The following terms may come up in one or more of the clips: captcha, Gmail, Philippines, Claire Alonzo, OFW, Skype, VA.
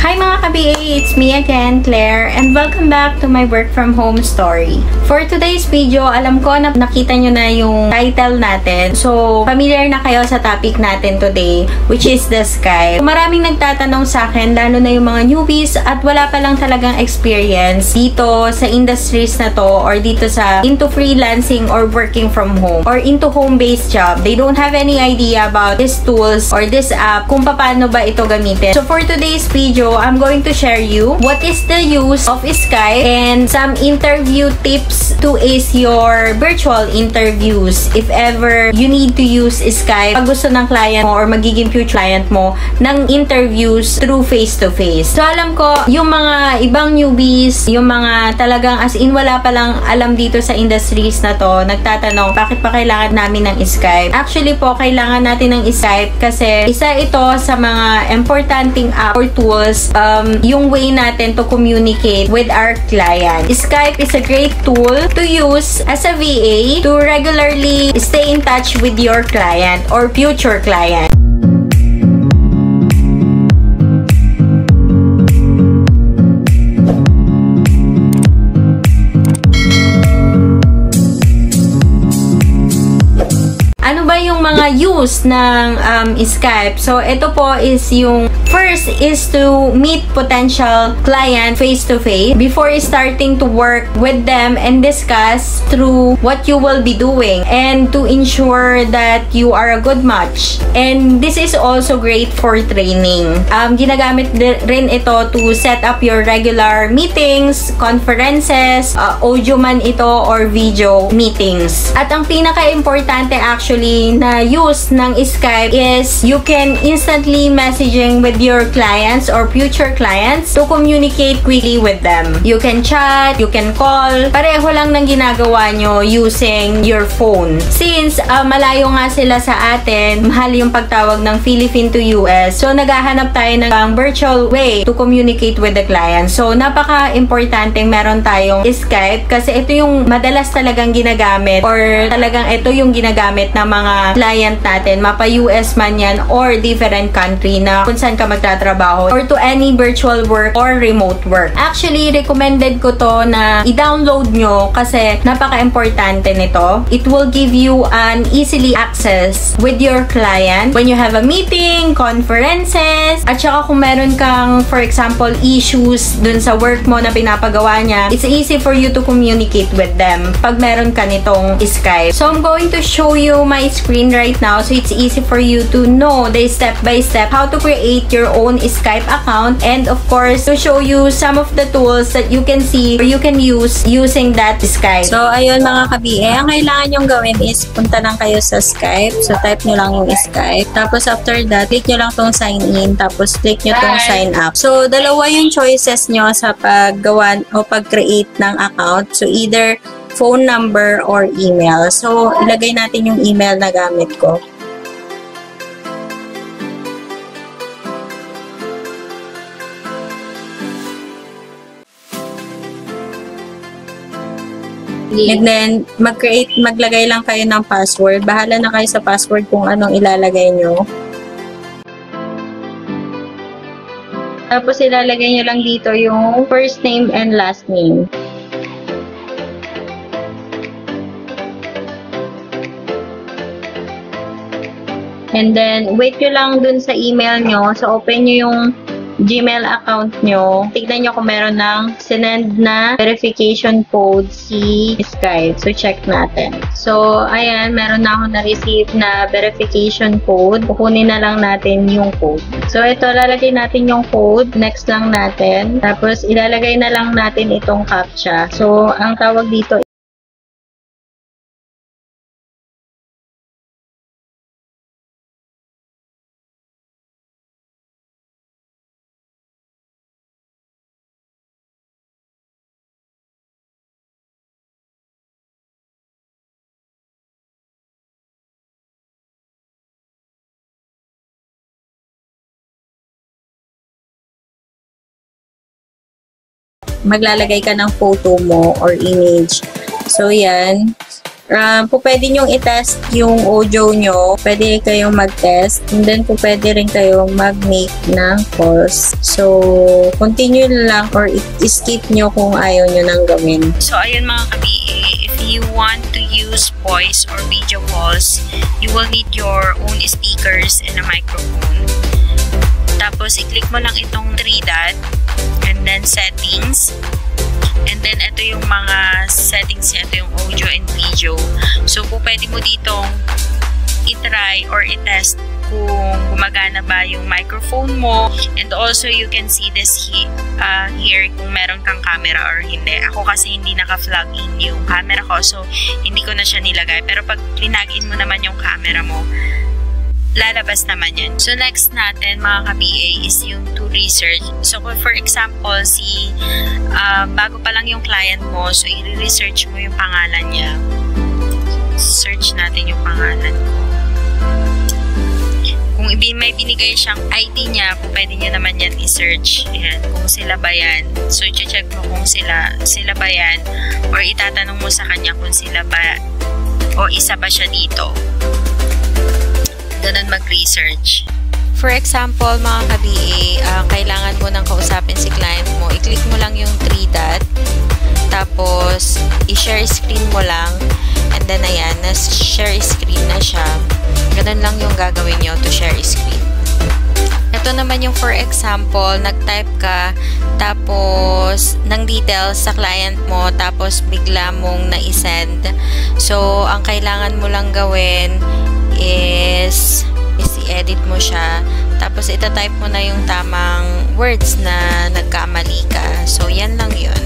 Hi mga ka-BA! It's me again, Claire, and welcome back to my work from home story. For today's video, alam ko na nakita nyo na yung title natin. So, familiar na kayo sa topic natin today, which is the Skype. Maraming nagtatanong sa akin, lalo na yung mga newbies at wala pa lang talagang experience dito sa industries na to or dito sa into freelancing or working from home or into home-based job. They don't have any idea about these tools or this app kung paano ba ito gamitin. So, for today's video, I'm going to share you what is the use of Skype and some interview tips to ace your virtual interviews if ever you need to use Skype pag gusto ng client mo or magiging future client mo ng interviews through face-to-face. So alam ko, yung mga ibang newbies, yung mga talagang as in wala palang alam dito sa industries na to, nagtatanong, bakit pa kailangan namin ng Skype? Actually po, kailangan natin ng Skype kasi isa ito sa mga importanting app or tools yung way natin to communicate with our client. Skype is a great tool to use as a VA to regularly stay in touch with your client or future client. Ano ba yung mga use ng Skype? So, ito po is yung first is to meet potential client face-to-face before starting to work with them and discuss through what you will be doing and to ensure that you are a good match. And this is also great for training. Ginagamit rin ito to set up your regular meetings, conferences, audio man ito or video meetings. At ang pinaka-importante actually na use ng Skype is you can instantly messaging with your clients or future clients to communicate quickly with them. You can chat, you can call, pareho lang ng ginagawa nyo using your phone. Since malayo nga sila sa atin, mahal yung pagtawag ng Philippine to US, so naghahanap tayo ng virtual way to communicate with the client. So napaka-importante meron tayong Skype kasi ito yung madalas talagang ginagamit or talagang ito yung ginagamit ng mga client natin, mapa US man yan or different country na kung saan ka magtatrabaho or to any virtual work or remote work. Actually, recommended ko to na i-download nyo kasi napaka-importante nito. It will give you an easily access with your client when you have a meeting, conferences, at saka kung meron kang, for example, issues dun sa work mo na pinapagawa niya, it's easy for you to communicate with them pag meron ka nitong Skype. So, I'm going to show you my screen right now so it's easy for you to know the step-by-step how to create your own Skype account and of course to show you some of the tools that you can see or you can use using that Skype. So ayun mga ka-BA, ang kailangan nyong gawin is punta lang kayo sa Skype. So type nyo lang yung Skype. Tapos after that, click nyo lang tong sign in. Tapos click nyo tong sign up. So dalawa yung choices nyo sa paggawa o pag-create ng account. So either phone number or email. So ilagay natin yung email na gamit ko. And then, maglagay lang kayo ng password. Bahala na kayo sa password kung anong ilalagay nyo. Tapos, ilalagay nyo lang dito yung first name and last name. And then, wait nyo lang dun sa email nyo. So, open nyo yung Gmail account nyo. Tignan nyo kung meron ng sinend na verification code si Skype. So, check natin. So, ayan, meron na ako na-receive na verification code. Kukunin na lang natin yung code. So, ito, lalagay natin yung code. Next lang natin. Tapos, ilalagay na lang natin itong captcha. So, ang tawag dito maglalagay ka ng photo mo or image. So, yan. Kung pwede nyong i-test yung audio nyo, pwede kayong mag-test. And then, kung pwede rin kayong mag-make ng calls. So, continue lang or skip nyo kung ayaw nyo nang gawin. So, ayun mga ka-BA, if you want to use voice or video calls, you will need your own speakers and a microphone. Tapos, i-click mo lang itong 3 dot and then settings. And then, ito yung mga settings niya. Ito yung audio and video. So, kung pwede mo ditong i-try or i-test kung gumagana ba yung microphone mo. And also, you can see this here kung meron kang camera or hindi. Ako kasi hindi naka-flag in yung camera ko. So, hindi ko na siya nilagay. Pero pag linagin mo naman yung camera mo, lalabas naman yun. So, next natin mga ka-BA is yung to research. So, for example, si bago pa lang yung client mo, so i-research mo yung pangalan niya. Search natin yung pangalan. Kung may binigay siyang ID niya, pwede niya naman yan i-search. Ayan, kung sila ba yan. So, i-check mo kung sila ba yan or itatanong mo sa kanya kung sila ba o isa ba siya dito. Ganun mag-research. For example, mga ka-BA, kailangan mo nang kausapin si client mo. I-click mo lang yung 3 dot. Tapos, i-share screen mo lang. And then, ayan, na-share screen na siya. Ganun lang yung gagawin nyo to share screen. Ito naman yung for example, nag-type ka, tapos ng details sa client mo, tapos bigla mong na-send. So, ang kailangan mo lang gawin is i-edit mo siya, tapos itatype mo na yung tamang words na nagkamali ka. So, yan lang yun.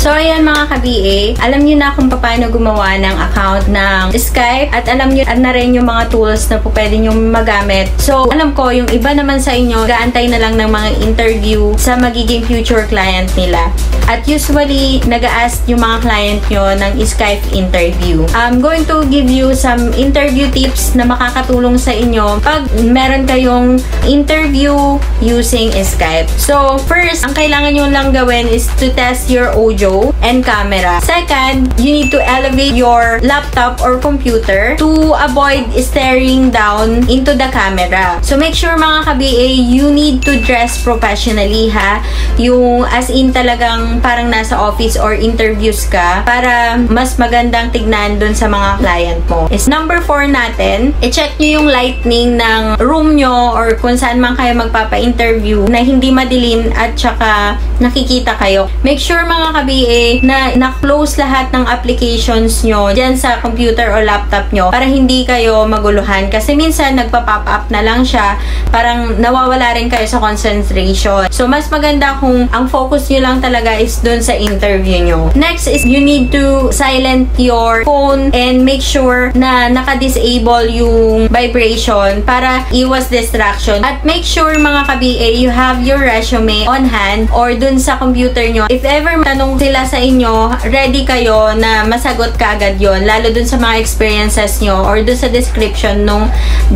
So, ayan mga ka-BA, alam nyo na kung paano gumawa ng account ng Skype at alam nyo na rin yung mga tools na pwede nyo magamit. So, alam ko, yung iba naman sa inyo, gaantay na lang ng mga interview sa magiging future client nila. At usually, nag-a-ask yung mga client nyo ng Skype interview. I'm going to give you some interview tips na makakatulong sa inyo pag meron kayong interview using Skype. So, first, ang kailangan nyo lang gawin is to test your audio and camera. Second, you need to elevate your laptop or computer to avoid staring down into the camera. So, make sure mga ka-BA, you need to dress professionally ha. Yung as in talagang parang nasa office or interviews ka para mas magandang tignan dun sa mga client mo. Is number 4 natin, i-check nyo yung lightning ng room nyo or kung saan man kayo magpapa-interview na hindi madilim at saka nakikita kayo. Make sure mga ka-BA na na-close lahat ng applications nyo dyan sa computer o laptop nyo para hindi kayo maguluhan. Kasi minsan, nagpa-pop up na lang siya. Parang nawawala rin kayo sa concentration. So, mas maganda kung ang focus nyo lang talaga is dun sa interview nyo. Next is, you need to silent your phone and make sure na naka-disable yung vibration para iwas distraction. At make sure mga ka-BA, you have your resume on hand or dun sa computer nyo. If ever tanong sila sa inyo, ready kayo na masagot ka agad yun, lalo dun sa mga experiences nyo or dun sa description nung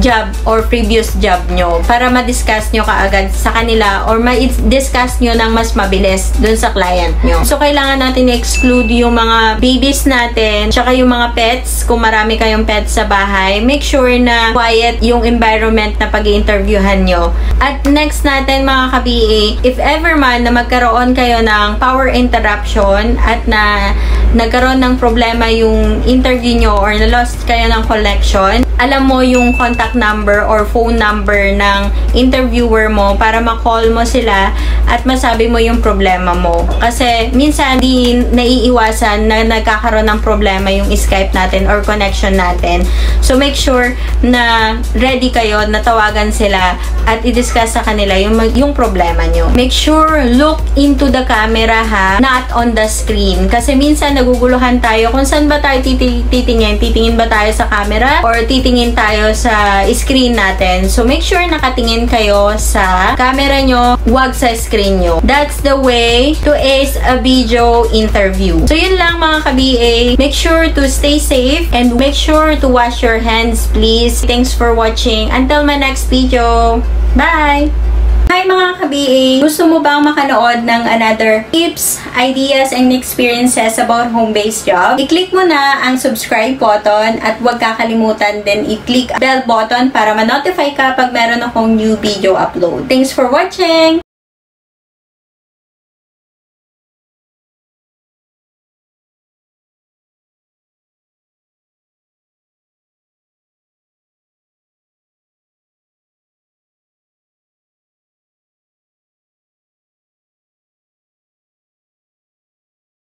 job or previous job nyo para ma-discuss nyo kaagad sa kanila or ma-discuss nyo ng mas mabilis dun sa client nyo. So, kailangan natin exclude yung mga babies natin tsaka yung mga pets. Kung marami kayong pets sa bahay, make sure na quiet yung environment na pag-i-interviewhan nyo. At next natin mga ka-BA, if ever man na magkaroon kayo ng power interruption at na nagkaroon ng problema yung interview nyo or na-lost kayo ng connection, alam mo yung contact number or phone number ng interviewer mo para ma-call mo sila at masabi mo yung problema mo. Kasi minsan di naiiwasan na nagkakaroon ng problema yung Skype natin or connection natin. So, make sure na ready kayo na tawagan sila at i-discuss sa kanila yung problema nyo. Make sure look into the camera ha, not on the screen. Kasi minsan naguguluhan tayo kung saan ba tayo titingin. Titingin ba tayo sa camera or titingin tayo sa screen natin. So, make sure nakatingin kayo sa camera nyo, wag sa screen nyo. That's the way to ace a video interview. So, yun lang mga ka-BA. Make sure to stay safe and make sure to wash your hands, please. Thanks for watching. Until my next video. Bye! Hi mga ka-BA! Gusto mo bang makanood ng another tips, ideas, and experiences about home-based job? I-click mo na ang subscribe button at huwag kakalimutan din i-click bell button para ma-notify ka pag meron akong new video upload. Thanks for watching!